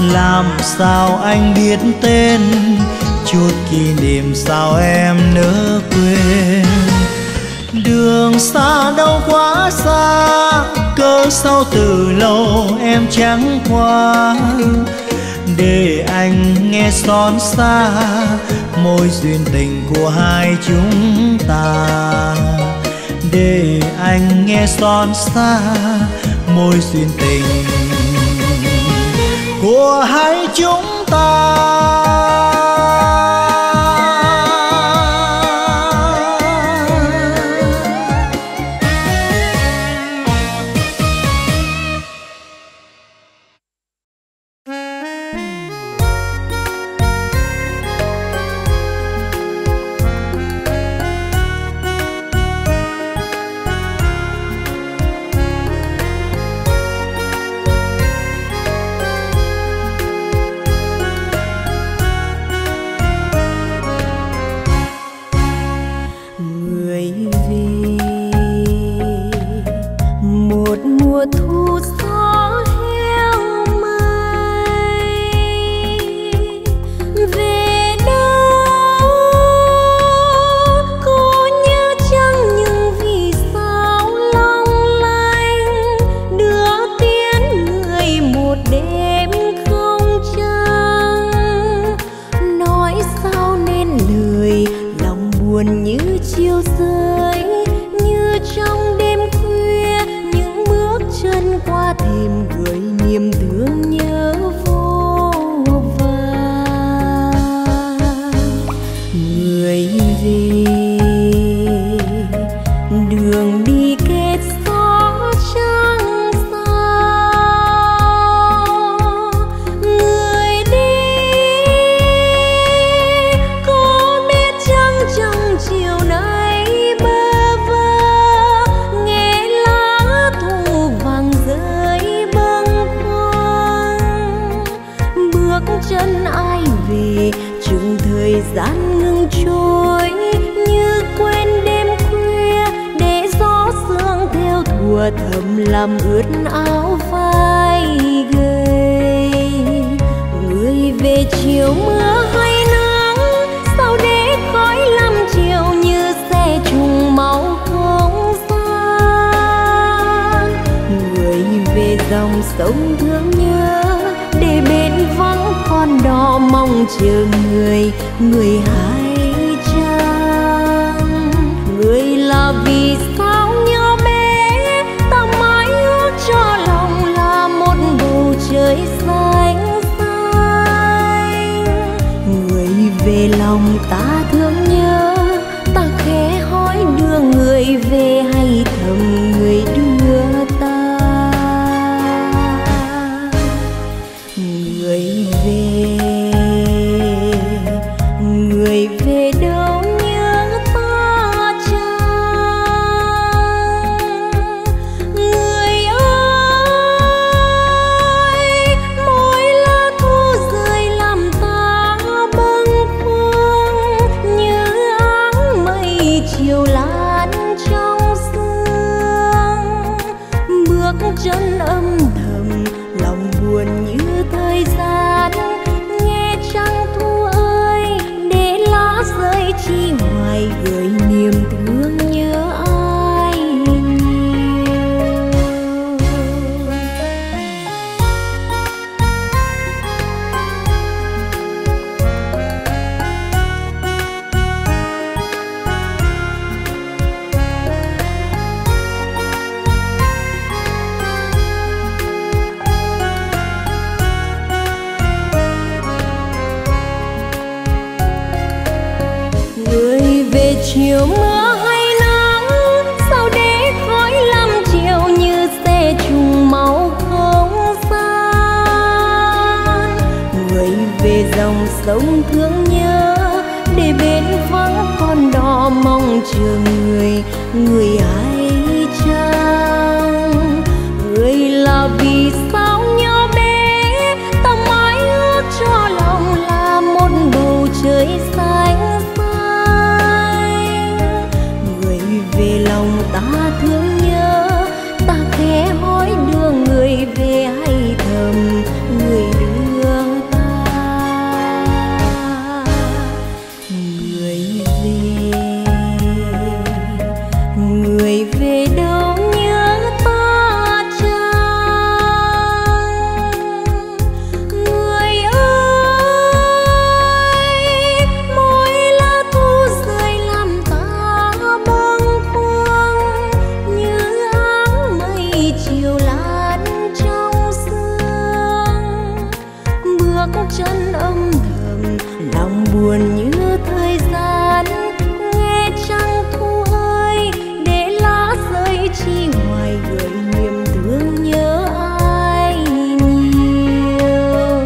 làm sao anh biết tên chút kỷ niệm sao em nỡ quên. Đường xa đâu quá xa, cớ sao từ lâu em chẳng qua, để anh nghe xót xa mối duyên tình của hai chúng ta, để anh nghe xót xa mối duyên tình của hai chúng ta. Chiều mưa hay nắng, sao để khói lăm chiều như xe trôi. sông thương nhớ, để bên vắng con đò mong chờ người. Người hãy chăng người là vì sao nhỏ bé ta mãi ước cho lòng là một bầu trời xanh xanh. Người về lòng ta thương nhớ, ta khẽ hỏi đưa người về hay thầm người đưa ta. Người về, người về đâu nhớ ta chăng? Người ơi, mỗi lá thu rơi làm ta bâng khuâng, như áng mây chiều lan trong sương. Bước chân âm thầm, lòng buồn như thời gian. Nghe trăng thu ơi, để lá rơi chi hoài gửi niềm thương nhớ ai nhiều. Người về chiều mưa hay nắng, sao để khói làm chiều như xe trùng máu không gian. Người về dòng sông thương nhớ, để bên vắng con đò mong chờ người. Người ai chăng người là vì sao nhỏ bé ta mãi ước cho lòng là một bầu trời xanh. Về lòng ta thương nhớ, ta khẽ hỏi đưa người về hay thầm người đưa ta. Người về, người về đâu nhớ ta chăng? Người ơi, mỗi lá thu rơi làm ta bâng. Chiều lan trong sương, bước chân âm thầm, lòng buồn như thời gian. Nghe trăng thu ơi, để lá rơi chi hoài gửi niềm thương nhớ ai nhiều.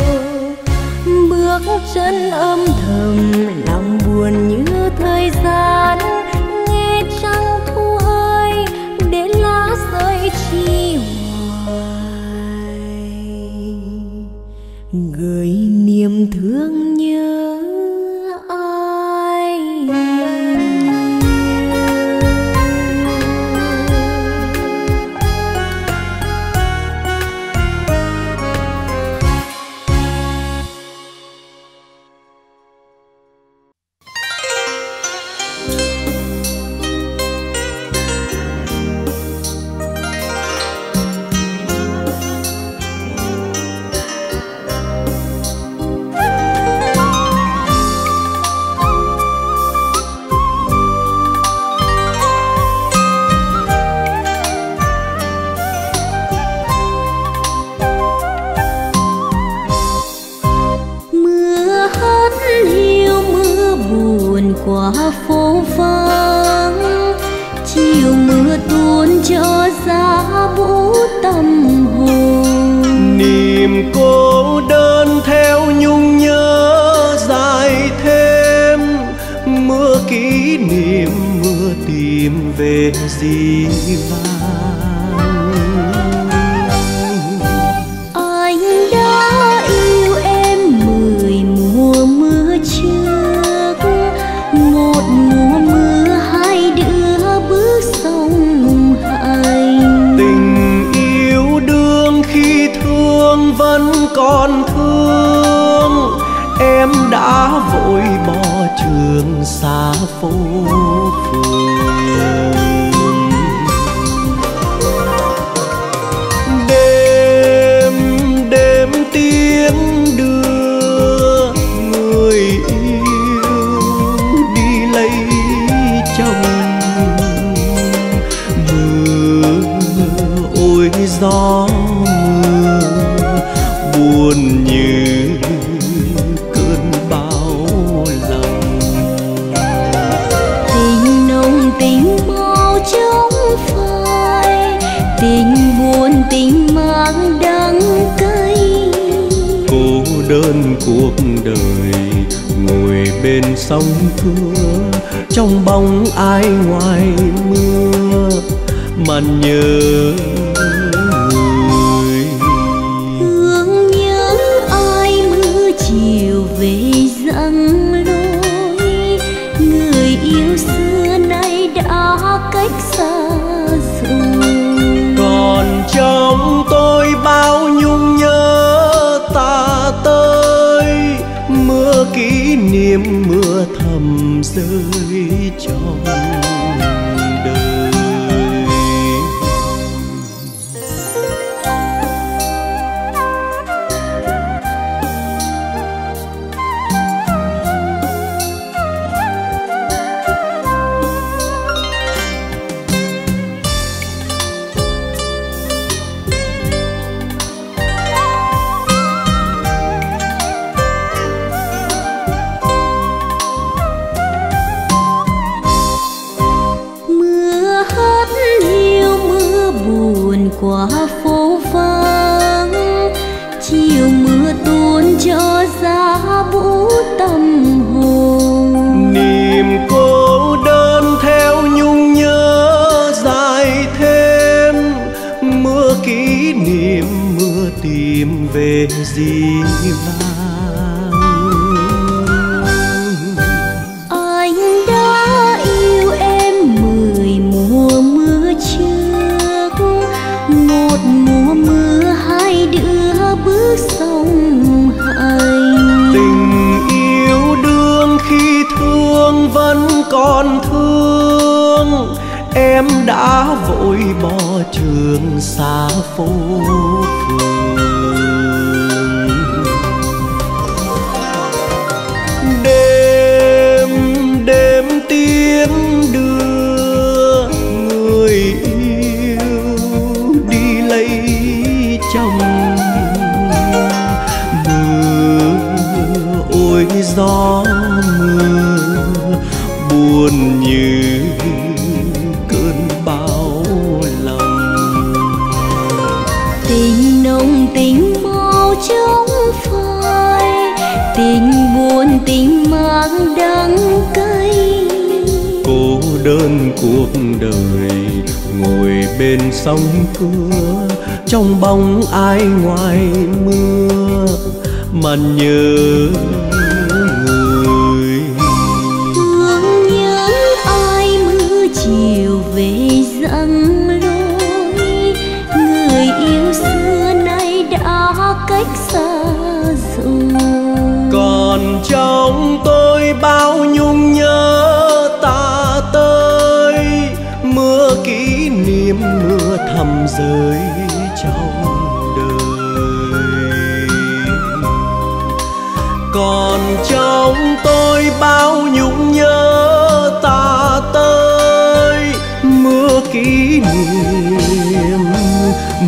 Bước chân âm thầm, lòng buồn như thời gian. Nghe trăng thu ơi, để lá rơi chi gửi niềm thương nhớ ai quá phố vắng. Chiều mưa tuôn cho giá vũ tâm hồn, niềm cô đơn theo nhung nhớ dài thêm. Mưa kỷ niệm mưa tìm về gì vang. Anh đã yêu em mười mùa mưa chưa? Một mùa mưa hai đứa bước sông hành. Tình yêu đương khi thương vẫn còn thương. Em đã vội bỏ trường xa phố phường. Đêm bên sông thưa, trong bóng ai ngoài mưa mà nhớ người. Thương nhớ ai mưa chiều về dâng lối, người yêu xưa nay đã cách xa rồi. Còn trong tôi bao nhung nhớ ta tới, mưa kỷ niệm mưa thầm rơi trong đời. Qua phố vắng chiều mưa tuôn cho ra vũ tâm hồn, niềm cô đơn theo nhung nhớ dài thêm. Mưa kỷ niệm mưa tìm về gì vang. Anh đã yêu em mười mùa mưa chưa, một mùa mưa hai đứa bước sông hành. Tình yêu đương khi thương vẫn còn thương, em đã vội bỏ trường xa phố phường. Đêm đêm tiếng đưa người trong mưa, ôi gió mưa buồn như cơn bão lòng. Tình nồng tình mau chóng phai, tình buồn tình mang đắng cay. Cô đơn cuộc đời ngồi bên sông thưa, trong bóng ai ngoài mưa mà nhớ người. Thương nhớ ai mưa chiều về dặm lối, người yêu xưa nay đã cách xa rồi. Còn trong tôi bao nhung nhớ ta tới, mưa kỷ niệm mưa thầm rơi trong đời. Còn trong tôi bao nhung nhớ ta tới, mưa kỷ niệm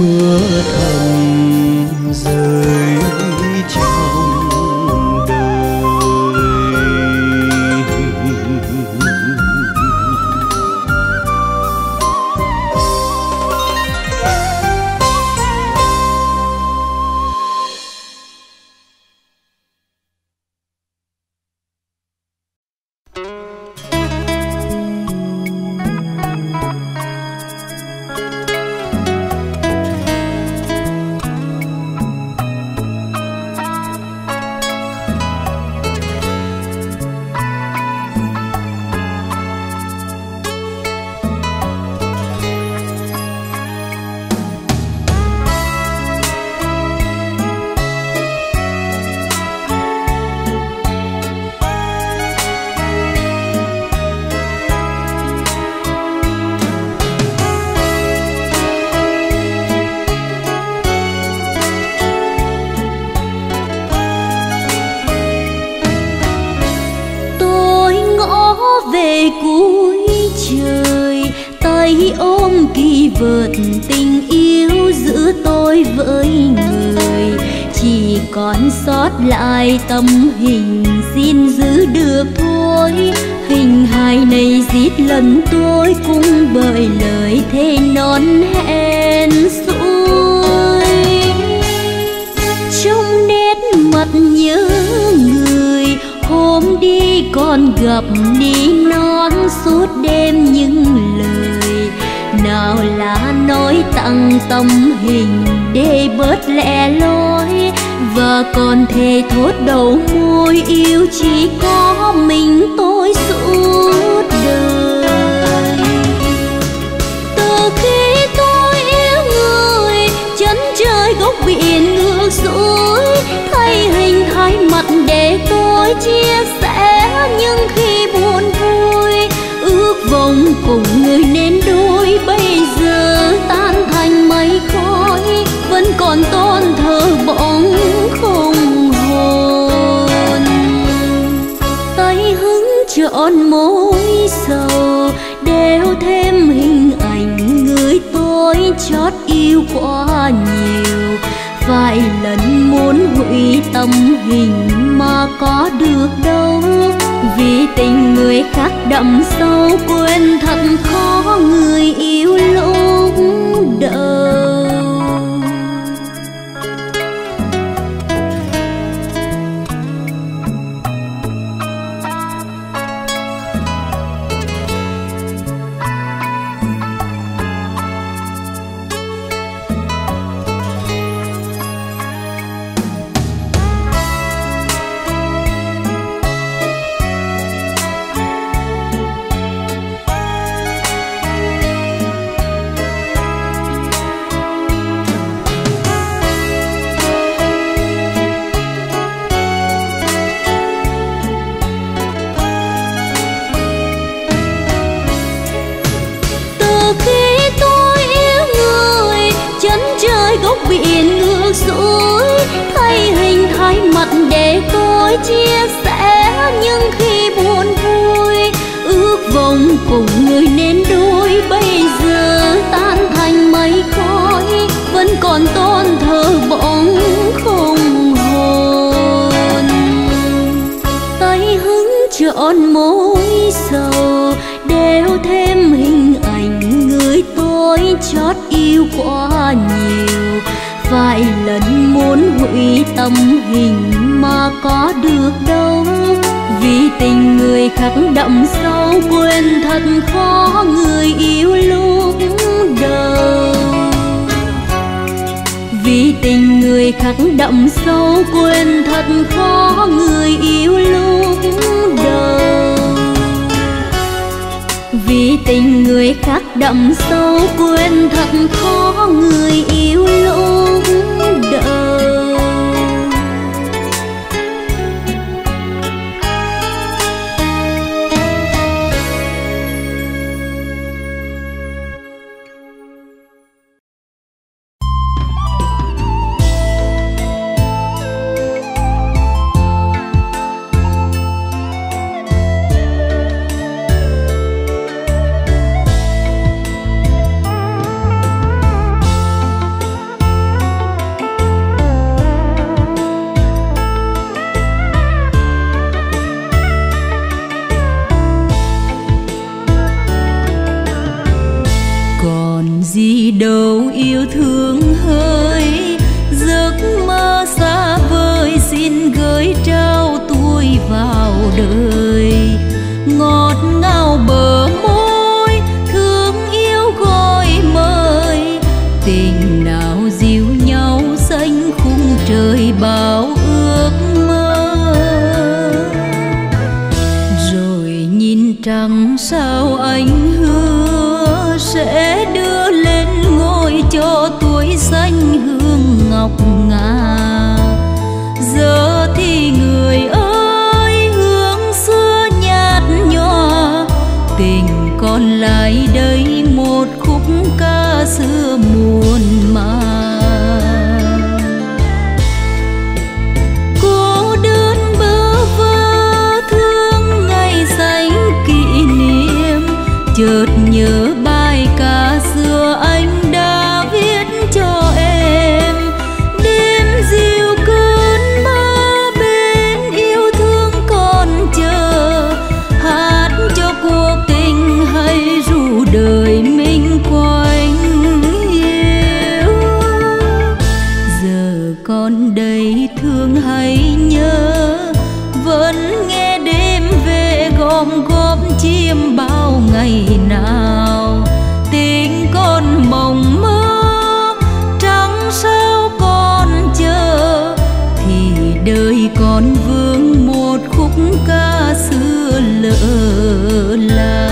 mưa thầm rơi trong lại tâm hình xin giữ được thôi. Hình hài này giết lần tôi cũng bởi lời thề non hẹn xuôi. Trong nét mặt nhớ người hồn hôm đi con gặp đi non suốt đêm những lời nào là nói tặng tâm hình để bớt lẻ loi, và còn thề thốt đầu môi yêu chỉ có mình tôi suốt đời. Từ khi tôi yêu người chân trời góc biển ngược xuôi, thay hình thái mặt để tôi chia sẻ những khi buồn vui, ước vọng cùng người nên đôi bây giờ tan thành mây khói, vẫn còn tôn thờ bóng không hồn. Tay hứng trọn mối sầu đeo thêm hình ảnh người tôi chót yêu quá nhiều, vài lần muốn hủy tâm hình mà có được đâu, vì tình người khác đậm sâu quên thật khó người yêu lúc đầu. Biển ngược xuôi thay hình thái mặt để tôi chia sẻ những khi buồn vui, ước vọng cùng người nên đôi bây giờ tan thành mây khói, vẫn còn tôn thờ bóng không hồn. Tay hứng trọn mối sầu đeo thêm hình ảnh người tôi chót yêu quá nhiều, vài lần muốn hủy tâm hình mà có được đâu, vì tình người khác đậm sâu quên thật khó người yêu lúc đầu. Vì tình người khác đậm sâu quên thật khó người yêu lúc đầu. Vì tình người khác đậm sâu quên thật khó người yêu lúc đầu. Đâu yêu thương hỡi giấc mơ xa vời, xin gửi trao tôi vào đời ngọt ngào bờ môi thương yêu gọi mời, tình nào dịu nhau xanh khung trời bao ước mơ. Rồi nhìn trăng sao anh hứa sẽ đưa lên cho tuổi xanh hương ngọc ngà, giờ thì người ơi hương xưa nhạt nhòa, tình còn lại đây một khúc ca xưa muôn mà. Cô đơn bơ vơ thương ngày xanh kỷ niệm, chợt nhớ bài ca xưa anh đã viết cho em. Đêm ôm góp chim bao ngày nào, tiếng con mộng mơ trắng sao con chờ, thì đời con vương một khúc ca xưa lỡ là.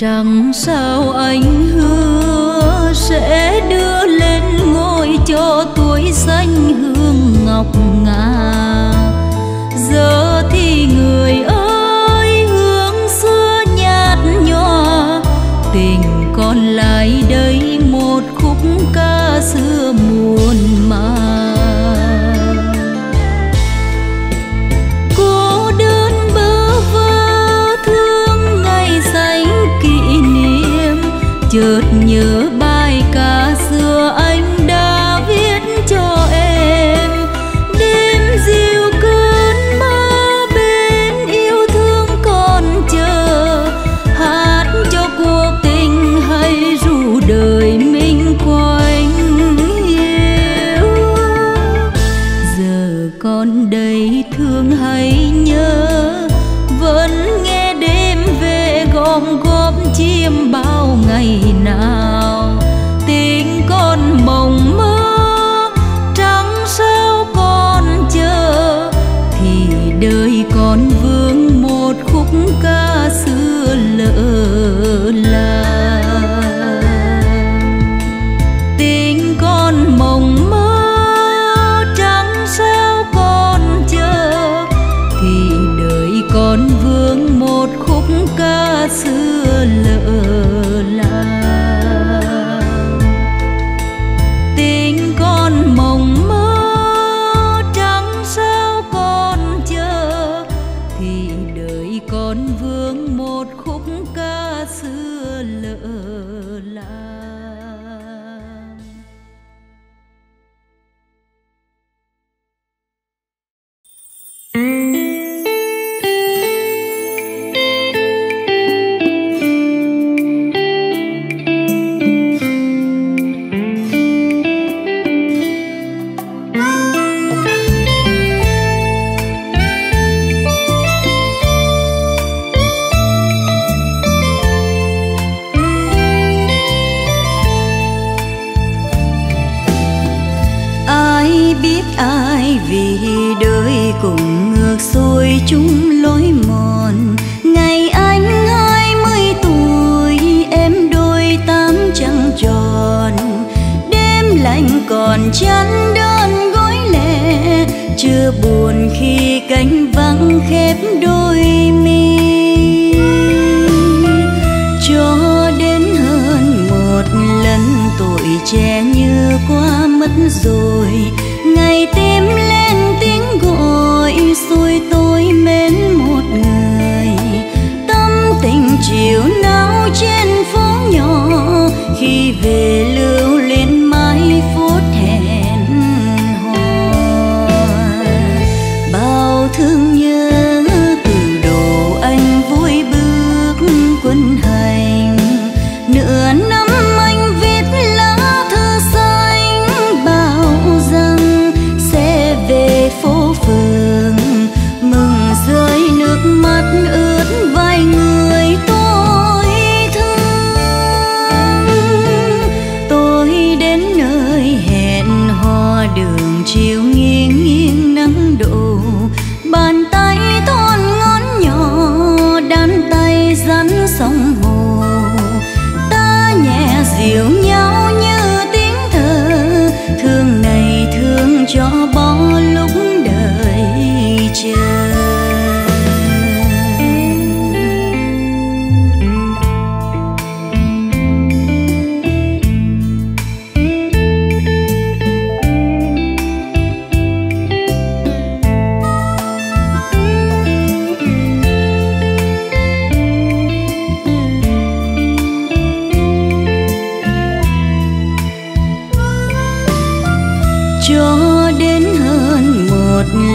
Trăng sao anh hứa sẽ đưa lên ngôi cho tuổi xanh hương ngọc ngà, giờ thì người ơi hướng xưa nhạt nhòa, tình còn lại đây một khúc ca xưa muôn màng. Chợt nhớ bài ca xưa anh đã viết cho em, đêm dịu cơn mơ bên yêu thương còn chờ, hát cho cuộc tình hay ru đời mình quanh yêu. Giờ con đây thương hay nhớ, vẫn nghe đêm về gom góp chim bao ngày nào, tiếng con mộng mơ trắng sao con chờ, thì đời con vương một khúc ca xưa lỡ là. Tiếng con mộng mơ trắng sao con chờ, thì đời con vương một khúc ca xưa lỡ.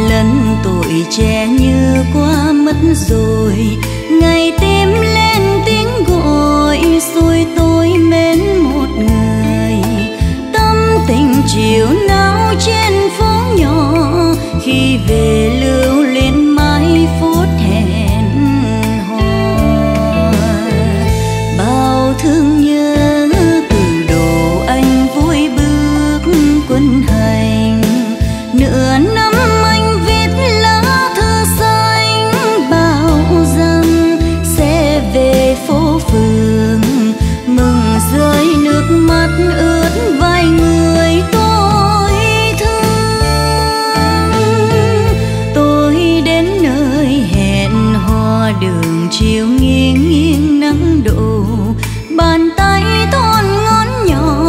lần tuổi trẻ như qua mất rồi, ngày tim lên tiếng gọi xuôi tôi mến một người. Tâm tình chiều nao trên phố nhỏ khi về lưu lên mãi phút hẹn hò. Bao thương nhớ từ đồ anh vui bước quân hành, nửa năm anh viết lá thư xanh bảo rằng sẽ về phố phường mừng rơi nước mắt ướt vai người tôi thương. Tôi đến nơi hẹn hò đường chiều nghiêng nghiêng nắng đổ, bàn tay thon ngón nhỏ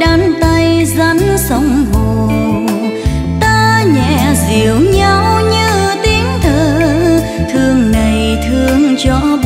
đan tay rắn sông hồ. Dịu nhau như tiếng thở thương này thương cho